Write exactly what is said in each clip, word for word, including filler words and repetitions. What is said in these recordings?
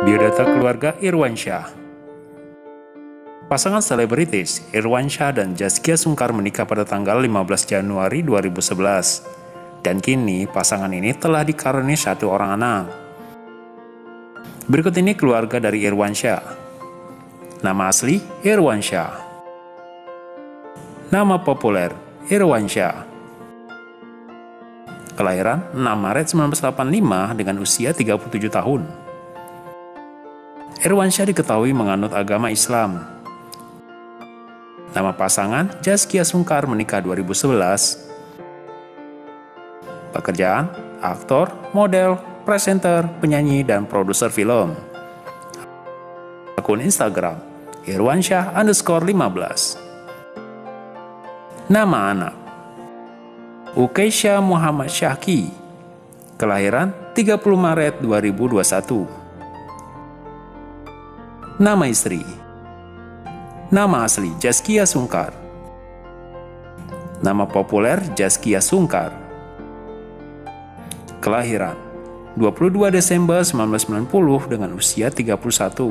Biodata keluarga Irwansyah. Pasangan selebritis Irwansyah dan Zaskia Sungkar menikah pada tanggal lima belas Januari dua ribu sebelas. Dan kini pasangan ini telah dikaruniai satu orang anak. Berikut ini keluarga dari Irwansyah. Nama asli Irwansyah. Nama populer Irwansyah. Kelahiran enam Maret seribu sembilan ratus delapan puluh lima dengan usia tiga puluh tujuh tahun. Irwansyah diketahui menganut agama Islam. Nama pasangan Zaskia Sungkar, menikah dua ribu sebelas. Pekerjaan aktor, model, presenter, penyanyi, dan produser film. Akun Instagram Irwansyah underscore lima belas. Nama anak Ukesha Muhammad Syahki. Kelahiran tiga puluh Maret dua ribu dua puluh satu. Nama istri. Nama asli Zaskia Sungkar. Nama populer Zaskia Sungkar. Kelahiran dua puluh dua Desember seribu sembilan ratus sembilan puluh dengan usia tiga puluh satu.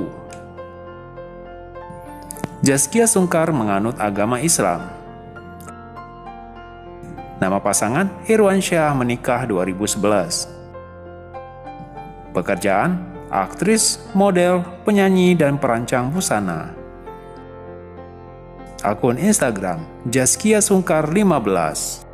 Zaskia Sungkar menganut agama Islam. Nama pasangan Irwansyah, menikah dua ribu sebelas. Pekerjaan aktris, model, penyanyi, dan perancang busana. Akun Instagram Zaskia Sungkar lima belas.